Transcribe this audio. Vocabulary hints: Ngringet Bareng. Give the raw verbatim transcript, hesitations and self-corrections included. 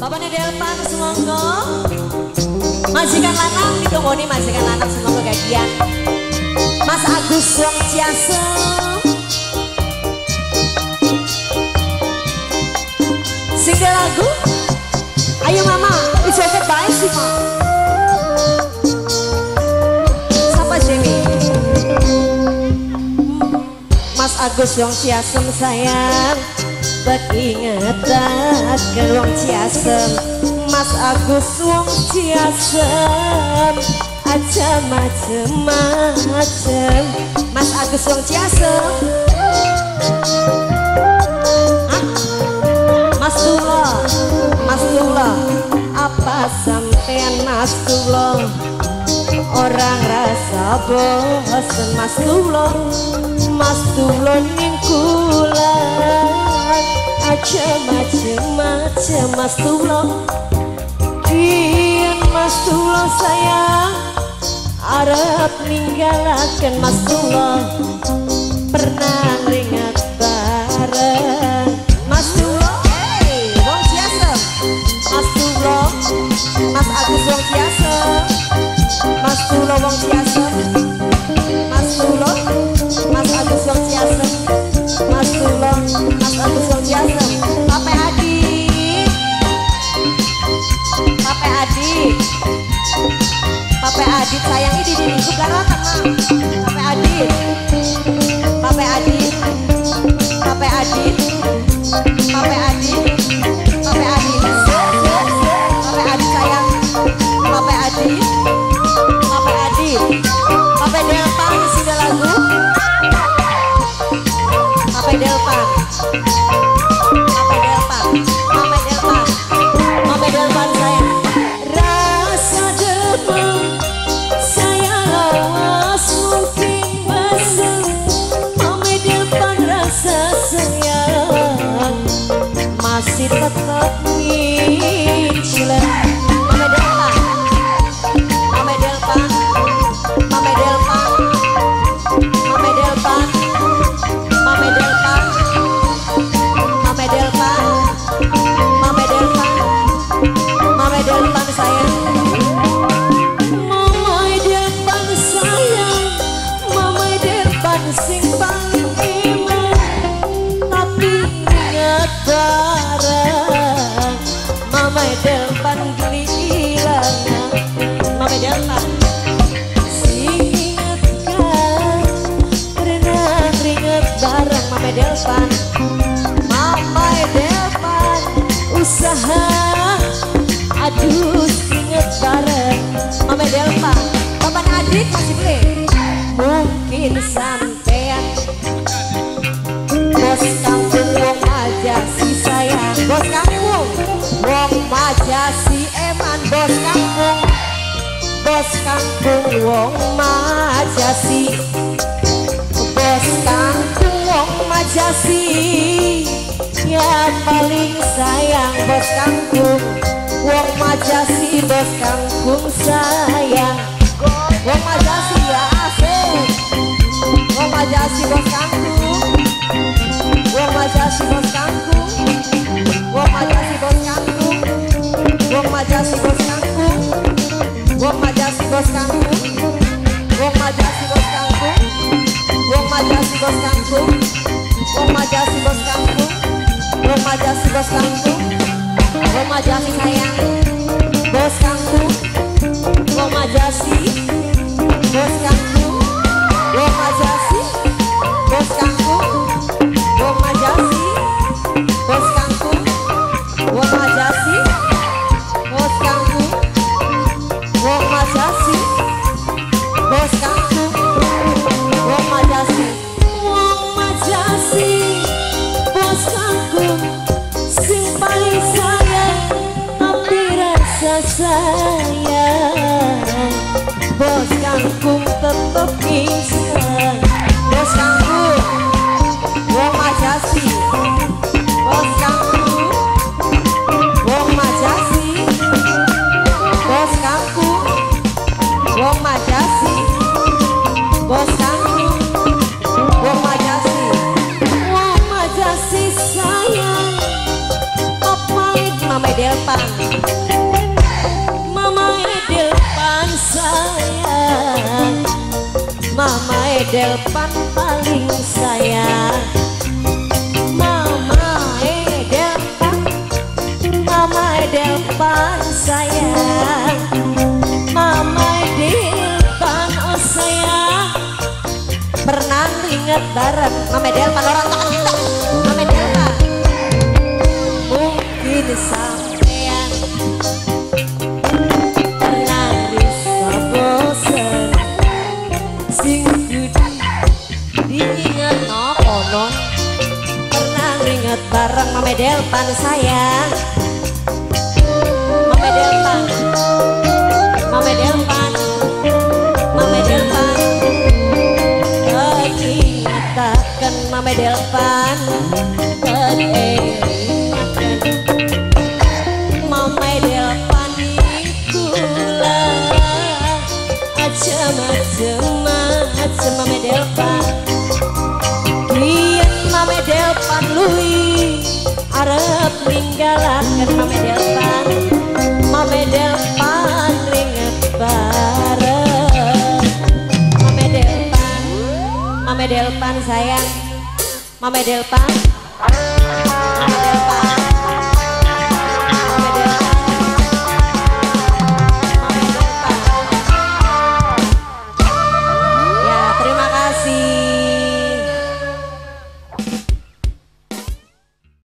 Bapaknya Delpan semongko. Majikan lanang ditunggu, majikan lanang semongko gajian. Mas Agus wong Ciasa. Single lagu Ayo Mama, dicetek baik sih Mama. Mas Agus wong Ciasem sayang, beringetan wong Ciasem. Mas Agus wong Ciasem, aja macem-macem. Mas Agus wong Ciasem. Hah? Mas Tulo, Mas Tulo, apa sampean Mas Tulo? Orang rasa bosan Mas Tulo, Mas Tulo ning kula. Aja macem-macem Mas Tulo, kian Mas Tulo sayang. Arep ninggalaken Mas Tulo, pernah ngringet bareng. Mas Tulo, hey, wong Ciasa. Mas Tulo, Mas Agus wong Ciasa. Mas Tulo wong Ciasa, Mas Tulo, Mas Agus wong Ciasa, Mas Tulo, Mas Agus wong Ciasa. Pape Adi, Pape Adi, Pape Adi sayang ini di minggu garotan Mam. Pape Adi, Pape Adi, Pape Adi, Pape Adi, Pape Adi, Pape Adi sayang, Pape Adi. Pape Delpan single lagu. Pape Delpan, Pape Delpan, Pape Delpan, Pape Delpan saya. Rasa demam saya lawas mungkin masuk. Pape Delpan rasa sayang masih tetap ngincil. Aduh, ngringet bareng Mama Delpa. Papan adik masih boleh. Mungkin sampean bos kampung wong Majasi sayang. Bos kampung wong Majasi eman. Bos kampung, bos kampung wong Majasi. Bos kampung wong Majasi yang paling sayang. Bos kampung wong Majasi, bos kampung sayang. Wong Majasi ya asik. Wong Majasi bos kampung. Wong Majasi bos kampung. Wong Majasi bos kampung. Wong Majasi bos kampung. Wong Majasi bos kampung. Wong Majasi bos kampung. Wong Majasi bos kampung. Wong Majasi bos kampung. Wong Majasi bos kampung. Wong Majasi sayang, bos kampung, Wong Majasi, bos kampung, Wong Majasi, bos kampung, Wong Majasi, bos kampung, Wong Majasi, bos kampung, Wong Majasi, bos kampung, Wong Majasi, Wong Majasi, bos kampung, sing paling sayang. Sayang, bos kampung tetep bisa. Bos kampung, wong Majasi. Bos kampung, wong Majasi. Bos kampung, wong Majasi. Bos kampung, wong Majasi. Wong Majasi sayang, apa itu? Mama Edelpan, Mama Edelpan sayang, Mama Edelpan paling sayang, Mama Edelpan, Mama Edelpan sayang, Mama Edelpan oh sayang. Pernah ingat bareng Mama Edelpan orang tak. Sampean pernah bisa bosen sing judi diingat no kono, pernah ingat bareng Mama Edelpan sayang, Mama Edelpan, Mama Edelpan, Mama Edelpan, ingatkan Mama Edelpan arep ninggalaken Mama Edelpan, Mama Edelpan ngringet bareng, Mama Edelpan, Mama Edelpan sayang, Mama Edelpan.